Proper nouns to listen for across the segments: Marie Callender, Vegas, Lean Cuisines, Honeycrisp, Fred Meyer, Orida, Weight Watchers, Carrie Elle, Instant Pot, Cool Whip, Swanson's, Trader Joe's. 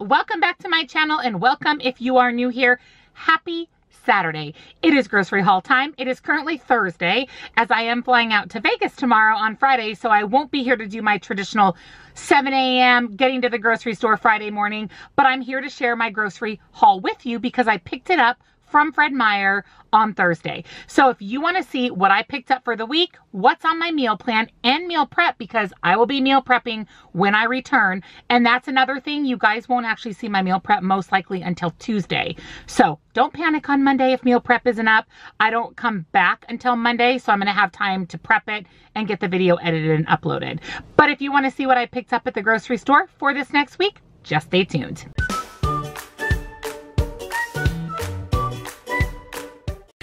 Welcome back to my channel, and welcome if you are new here. Happy Saturday. It is grocery haul time. It is currently Thursday, as I am flying out to Vegas tomorrow on Friday, so I won't be here to do my traditional 7 a.m. getting to the grocery store Friday morning, but I'm here to share my grocery haul with you because I picked it up from Fred Meyer on Thursday. So if you want to see what I picked up for the week, what's on my meal plan and meal prep, because I will be meal prepping when I return. And that's another thing, you guys won't actually see my meal prep most likely until Tuesday. So don't panic on Monday if meal prep isn't up. I don't come back until Monday, so I'm gonna have time to prep it and get the video edited and uploaded. But if you want to see what I picked up at the grocery store for this next week, just stay tuned.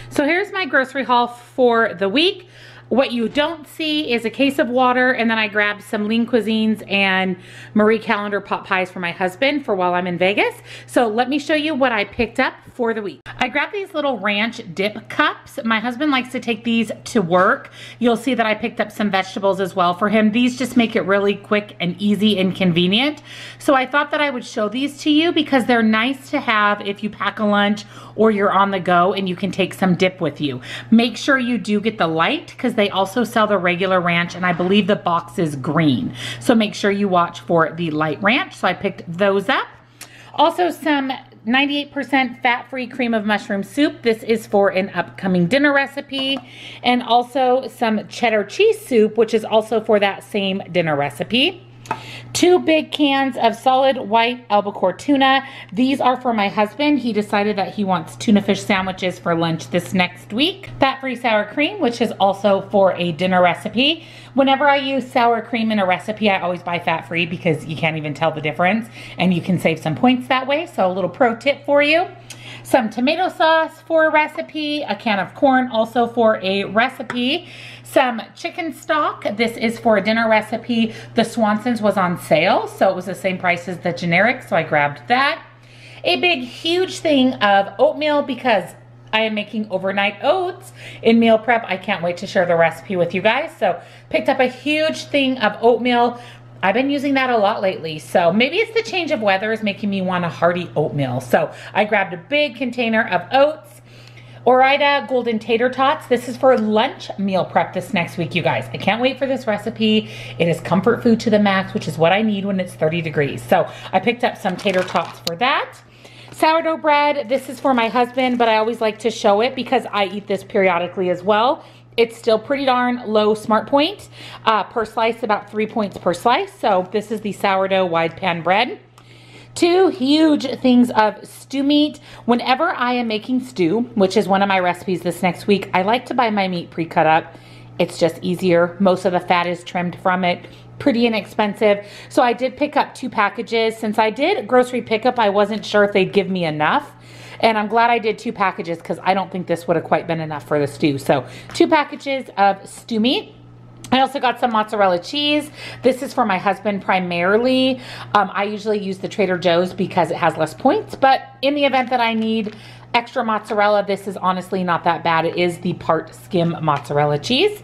So here's my grocery haul for the week. What you don't see is a case of water, and then I grabbed some Lean Cuisines and Marie Callender pot pies for my husband for while I'm in Vegas. So let me show you what I picked up for the week. I grabbed these little ranch dip cups. My husband likes to take these to work. You'll see that I picked up some vegetables as well for him. These just make it really quick and easy and convenient. So I thought that I would show these to you because they're nice to have if you pack a lunch or you're on the go and you can take some dip with you. Make sure you do get the light because they also sell the regular ranch, and I believe the box is green. So make sure you watch for the light ranch. So I picked those up. Also some 98% fat-free cream of mushroom soup. This is for an upcoming dinner recipe. And also some cheddar cheese soup, which is also for that same dinner recipe. 2 big cans of solid white albacore tuna. These are for my husband. He decided that he wants tuna fish sandwiches for lunch this next week. Fat-free sour cream, which is also for a dinner recipe. Whenever I use sour cream in a recipe, I always buy fat-free because you can't even tell the difference, and you can save some points that way. So a little pro tip for you. Some tomato sauce for a recipe, a can of corn also for a recipe, some chicken stock. This is for a dinner recipe. The Swanson's was on sale, so it was the same price as the generic, so I grabbed that. A big, huge thing of oatmeal because I am making overnight oats in meal prep. I can't wait to share the recipe with you guys. So picked up a huge thing of oatmeal. I've been using that a lot lately, so maybe it's the change of weather is making me want a hearty oatmeal. So I grabbed a big container of oats. Orida golden tater tots. This is for lunch meal prep this next week, you guys. I can't wait for this recipe. It is comfort food to the max, which is what I need when it's 30 degrees. So I picked up some tater tots for that. Sourdough bread. This is for my husband, but I always like to show it because I eat this periodically as well. It's still pretty darn low smart point per slice, about 3 points per slice. So this is the sourdough wide pan bread. 2 huge things of stew meat. Whenever I am making stew, which is one of my recipes this next week, I like to buy my meat pre-cut up. It's just easier. Most of the fat is trimmed from it. Pretty inexpensive. So I did pick up 2 packages. Since I did grocery pickup, I wasn't sure if they'd give me enough. And I'm glad I did 2 packages because I don't think this would have quite been enough for the stew. So 2 packages of stew meat. I also got some mozzarella cheese. This is for my husband primarily. I usually use the Trader Joe's because it has less points, but in the event that I need extra mozzarella, this is honestly not that bad. It is the part skim mozzarella cheese.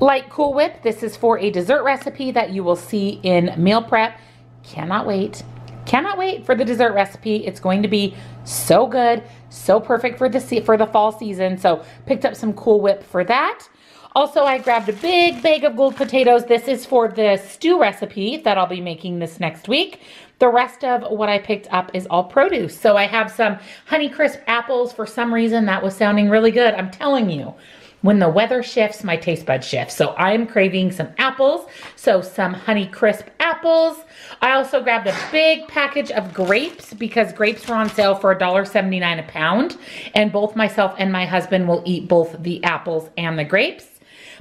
Light Cool Whip. This is for a dessert recipe that you will see in meal prep. Cannot wait. Cannot wait for the dessert recipe. It's going to be so good, so perfect for the fall season. So picked up some Cool Whip for that. Also, I grabbed a big bag of gold potatoes. This is for the stew recipe that I'll be making this next week. The rest of what I picked up is all produce. So I have some Honeycrisp apples. For some reason, that was sounding really good. I'm telling you, when the weather shifts, my taste bud shifts. So I'm craving some apples. So some Honeycrisp apples. I also grabbed a big package of grapes because grapes were on sale for $1.79 a pound. And both myself and my husband will eat both the apples and the grapes.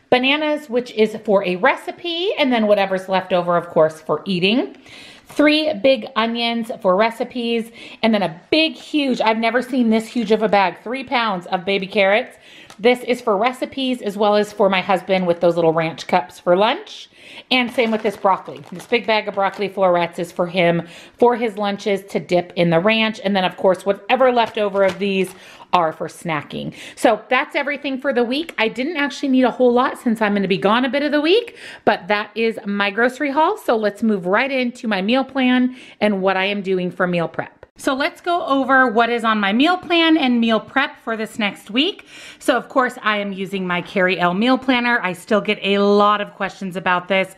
Bananas, which is for a recipe. And then whatever's left over, of course, for eating. 3 big onions for recipes. And then a big, huge, I've never seen this huge of a bag, 3 pounds of baby carrots. This is for recipes as well as for my husband with those little ranch cups for lunch. And same with this broccoli. This big bag of broccoli florets is for him for his lunches to dip in the ranch. And then of course, whatever leftover of these are for snacking. So that's everything for the week. I didn't actually need a whole lot since I'm going to be gone a bit of the week, but that is my grocery haul. So let's move right into my meal plan and what I am doing for meal prep. So let's go over what is on my meal plan and meal prep for this next week. So of course I am using my Carrie Elle meal planner. I still get a lot of questions about this.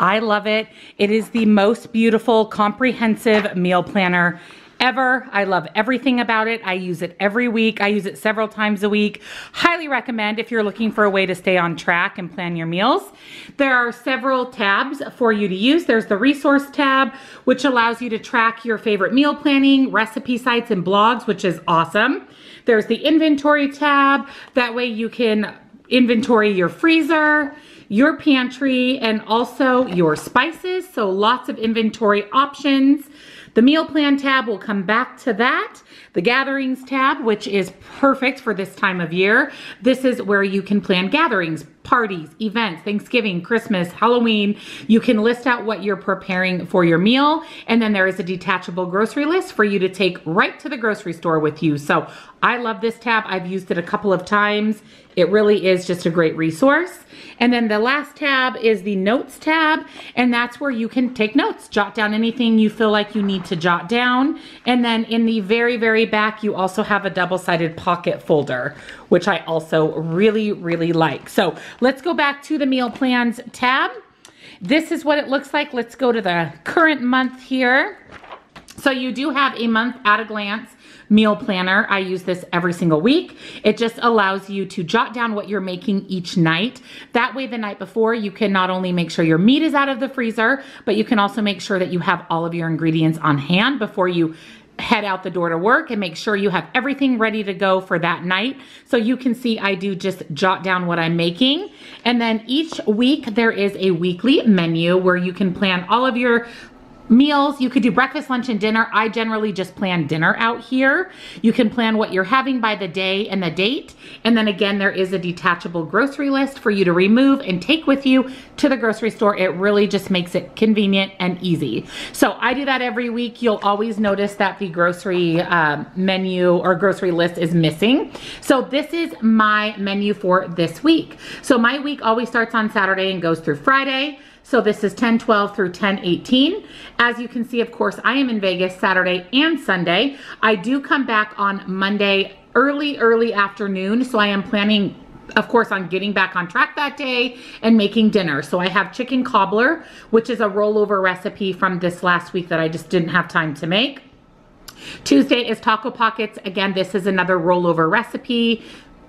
I love it. It is the most beautiful, comprehensive meal planner ever. I love everything about it. I use it every week. I use it several times a week. Highly recommend if you're looking for a way to stay on track and plan your meals. There are several tabs for you to use. There's the resource tab, which allows you to track your favorite meal planning, recipe sites, and blogs, which is awesome. There's the inventory tab. That way you can inventory your freezer, your pantry, and also your spices. So lots of inventory options. The meal plan tab, we'll come back to that. The gatherings tab, which is perfect for this time of year. This is where you can plan gatherings, parties, events, Thanksgiving, Christmas, Halloween. You can list out what you're preparing for your meal. And then there is a detachable grocery list for you to take right to the grocery store with you. So I love this tab. I've used it a couple of times. It really is just a great resource. And then the last tab is the notes tab, and that's where you can take notes, jot down anything you feel like you need to jot down. And then in the very, very back, you also have a double-sided pocket folder, which I also really, really like. So let's go back to the meal plans tab. This is what it looks like. Let's go to the current month here. So you do have a month at a glance meal planner. I use this every single week. It just allows you to jot down what you're making each night. That way the night before you can not only make sure your meat is out of the freezer, but you can also make sure that you have all of your ingredients on hand before you head out the door to work, and make sure you have everything ready to go for that night. So you can see I do just jot down what I'm making. And then each week there is a weekly menu where you can plan all of your meals. You could do breakfast, lunch, and dinner. I generally just plan dinner out here. You can plan what you're having by the day and the date. And then again, there is a detachable grocery list for you to remove and take with you to the grocery store. It really just makes it convenient and easy. So I do that every week. You'll always notice that the grocery menu or grocery list is missing. So this is my menu for this week. So my week always starts on Saturday and goes through Friday. So this is 10/12 through 10/18. As you can see, of course, I am in Vegas Saturday and Sunday. I do come back on Monday early afternoon. So I am planning, of course, on getting back on track that day and making dinner. So I have chicken cobbler, which is a rollover recipe from this last week that I just didn't have time to make. Tuesday is taco pockets. Again, this is another rollover recipe.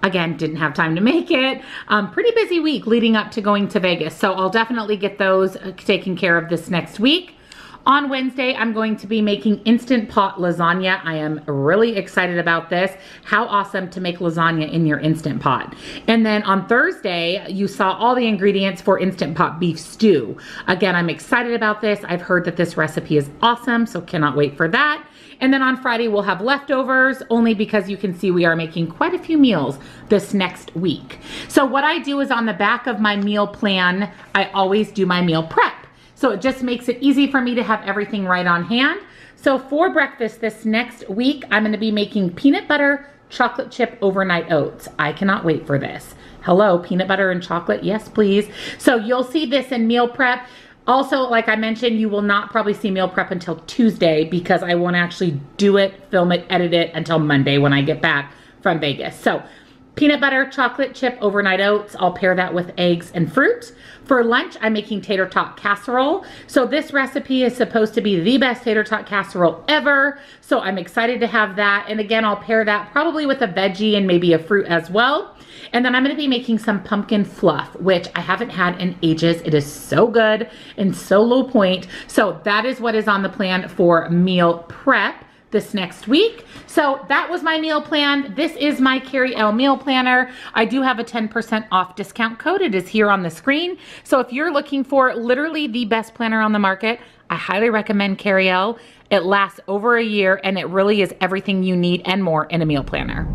Again, didn't have time to make it. Pretty busy week leading up to going to Vegas. So I'll definitely get those taken care of this next week. On Wednesday, I'm going to be making Instant Pot lasagna. I am really excited about this. How awesome to make lasagna in your Instant Pot. And then on Thursday, you saw all the ingredients for Instant Pot beef stew. Again, I'm excited about this. I've heard that this recipe is awesome, so cannot wait for that. And then on Friday, we'll have leftovers, only because you can see we are making quite a few meals this next week. So what I do is on the back of my meal plan, I always do my meal prep. So it just makes it easy for me to have everything right on hand. So for breakfast this next week, I'm going to be making peanut butter, chocolate chip overnight oats. I cannot wait for this. Hello, peanut butter and chocolate. Yes, please. So you'll see this in meal prep. Also, like I mentioned, you will not probably see meal prep until Tuesday because I won't actually do it, film it, edit it until Monday when I get back from Vegas. So peanut butter, chocolate chip, overnight oats. I'll pair that with eggs and fruit. For lunch, I'm making tater tot casserole. So this recipe is supposed to be the best tater tot casserole ever. So I'm excited to have that. And again, I'll pair that probably with a veggie and maybe a fruit as well. And then I'm gonna be making some pumpkin fluff, which I haven't had in ages. It is so good and so low point. So that is what is on the plan for meal prep this next week. So that was my meal plan. This is my Carrie Elle meal planner. I do have a 10% off discount code. It is here on the screen. So if you're looking for literally the best planner on the market, I highly recommend Carrie Elle. It lasts over a year and it really is everything you need and more in a meal planner.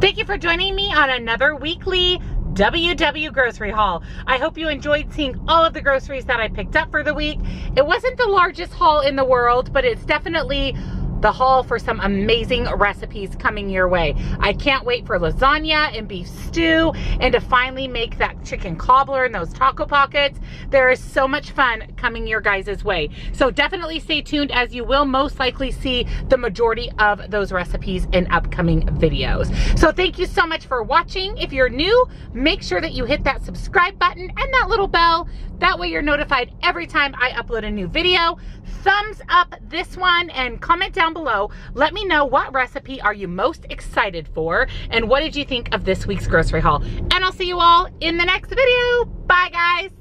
Thank you for joining me on another weekly WW grocery haul. I hope you enjoyed seeing all of the groceries that I picked up for the week. It wasn't the largest haul in the world, but it's definitely the haul for some amazing recipes coming your way. I can't wait for lasagna and beef stew and to finally make that chicken cobbler and those taco pockets. There is so much fun coming your guys' way. So definitely stay tuned, as you will most likely see the majority of those recipes in upcoming videos. So thank you so much for watching. If you're new, make sure that you hit that subscribe button and that little bell. That way you're notified every time I upload a new video. Thumbs up this one and comment down below. Let me know what recipe are you most excited for and what did you think of this week's grocery haul. And I'll see you all in the next video. Bye guys.